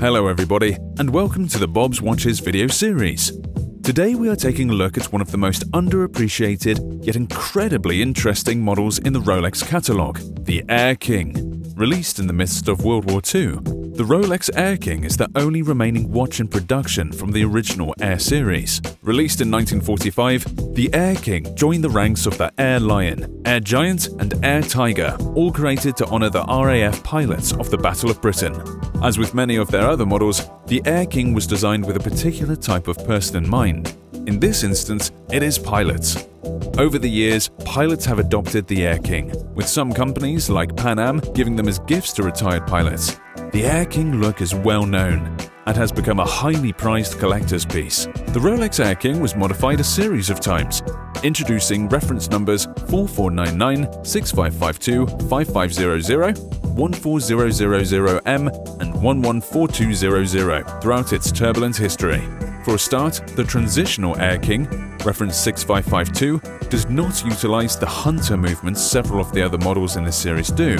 Hello everybody, and welcome to the Bob's Watches video series. Today we are taking a look at one of the most underappreciated yet incredibly interesting models in the Rolex catalogue, the Air King. Released in the midst of World War II, the Rolex Air King is the only remaining watch in production from the original Air series. Released in 1945, the Air King joined the ranks of the Air-Lion, Air-Giant and Air-Tiger, all created to honor the RAF pilots of the Battle of Britain. As with many of their other models, the Air King was designed with a particular type of person in mind. In this instance, it is pilots. Over the years, pilots have adopted the Air King, with some companies like Pan Am giving them as gifts to retired pilots. The Air King look is well known and has become a highly prized collector's piece. The Rolex Air King was modified a series of times, introducing reference numbers 4499, 6552, 5500, 14000M and 114200 throughout its turbulent history. For a start, the transitional Air King, reference 6552, does not utilize the Hunter movements several of the other models in this series do.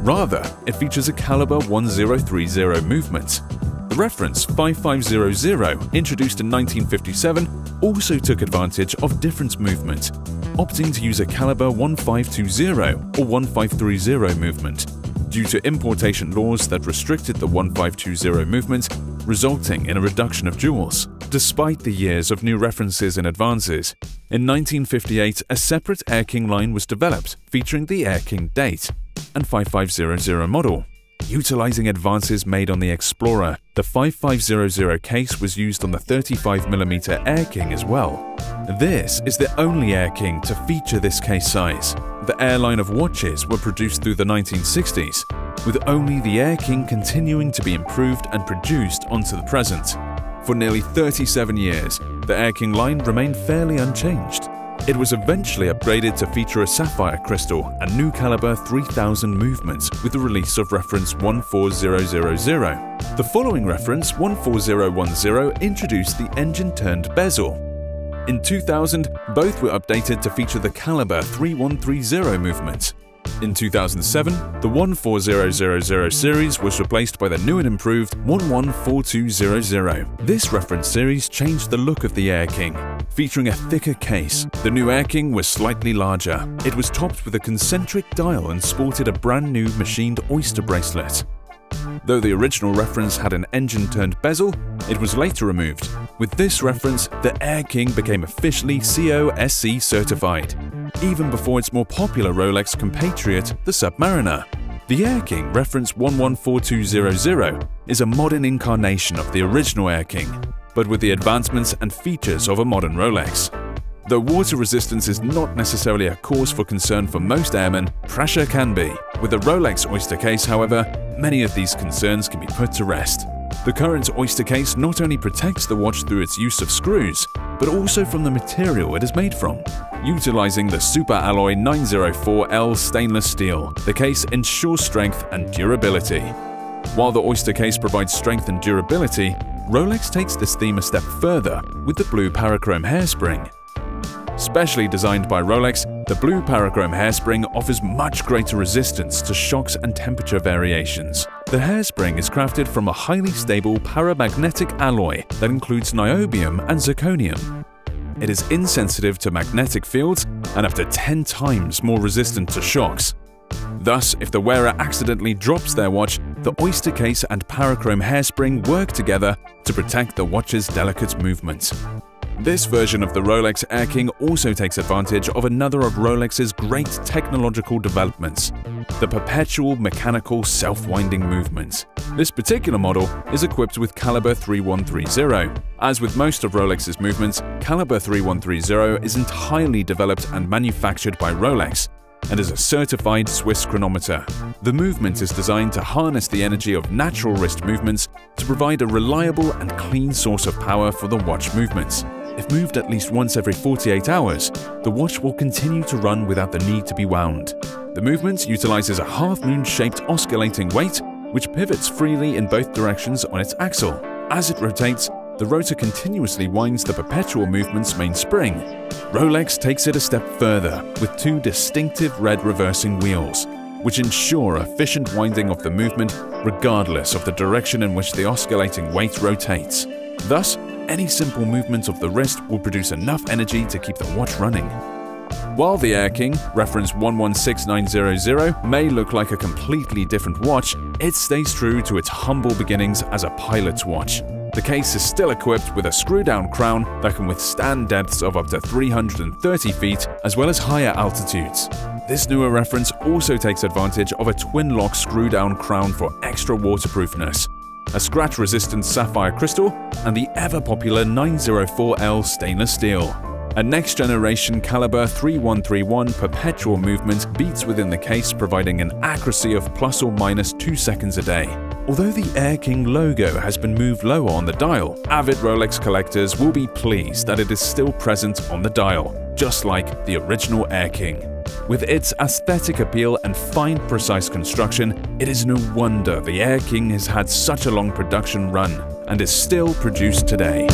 Rather, it features a Calibre 3130 movement. The reference 5500, introduced in 1957, also took advantage of different movement, opting to use a Calibre 1520 or 1530 movement, due to importation laws that restricted the 1520 movement, resulting in a reduction of duels. Despite the years of new references and advances, in 1958 a separate Air King line was developed featuring the Air King date and 5500 model. Utilizing advances made on the Explorer, the 5500 case was used on the 35mm Air King as well. This is the only Air King to feature this case size. The Air line of watches were produced through the 1960s, with only the Air King continuing to be improved and produced onto the present. For nearly 37 years, the Air King line remained fairly unchanged. It was eventually upgraded to feature a sapphire crystal and new Calibre 3000 movements with the release of reference 14000. The following reference, 14010, introduced the engine-turned bezel. In 2000, both were updated to feature the Calibre 3130 movement. In 2007, the 14000 series was replaced by the new and improved 114200. This reference series changed the look of the Air King. Featuring a thicker case, the new Air King was slightly larger. It was topped with a concentric dial and sported a brand new machined Oyster bracelet. Though the original reference had an engine-turned bezel, it was later removed. With this reference, the Air King became officially COSC certified, even before its more popular Rolex compatriot, the Submariner. The Air King reference 114200 is a modern incarnation of the original Air King, but with the advancements and features of a modern Rolex. Though water resistance is not necessarily a cause for concern for most airmen, pressure can be. With the Rolex Oyster case, however, many of these concerns can be put to rest. The current Oyster case not only protects the watch through its use of screws, but also from the material it is made from. Utilizing the Super Alloy 904L stainless steel, the case ensures strength and durability. While the Oyster case provides strength and durability, Rolex takes this theme a step further with the blue Parachrome Hairspring. Specially designed by Rolex, the blue Parachrome Hairspring offers much greater resistance to shocks and temperature variations. The hairspring is crafted from a highly stable paramagnetic alloy that includes niobium and zirconium. It is insensitive to magnetic fields and up to 10 times more resistant to shocks. Thus, if the wearer accidentally drops their watch, the Oyster case and Parachrome Hairspring work together to protect the watch's delicate movements. This version of the Rolex Air King also takes advantage of another of Rolex's great technological developments, the perpetual mechanical self-winding movement. This particular model is equipped with Calibre 3130. As with most of Rolex's movements, Calibre 3130 is entirely developed and manufactured by Rolex, and is a certified Swiss chronometer. The movement is designed to harness the energy of natural wrist movements to provide a reliable and clean source of power for the watch movements. If moved at least once every 48 hours, the watch will continue to run without the need to be wound. The movement utilizes a half-moon-shaped oscillating weight, which pivots freely in both directions on its axle. As it rotates, the rotor continuously winds the perpetual movement's main spring. Rolex takes it a step further with two distinctive red reversing wheels, which ensure efficient winding of the movement regardless of the direction in which the oscillating weight rotates. Thus, any simple movement of the wrist will produce enough energy to keep the watch running. While the Air King, reference 116900, may look like a completely different watch, it stays true to its humble beginnings as a pilot's watch. The case is still equipped with a screw-down crown that can withstand depths of up to 330 feet as well as higher altitudes. This newer reference also takes advantage of a twin-lock screw-down crown for extra waterproofness, a scratch-resistant sapphire crystal, and the ever-popular 904L stainless steel. A next-generation Calibre 3131 perpetual movement beats within the case, providing an accuracy of plus or minus 2 seconds a day. Although the Air King logo has been moved lower on the dial, avid Rolex collectors will be pleased that it is still present on the dial, just like the original Air King. With its aesthetic appeal and fine, precise construction, it is no wonder the Air King has had such a long production run and is still produced today.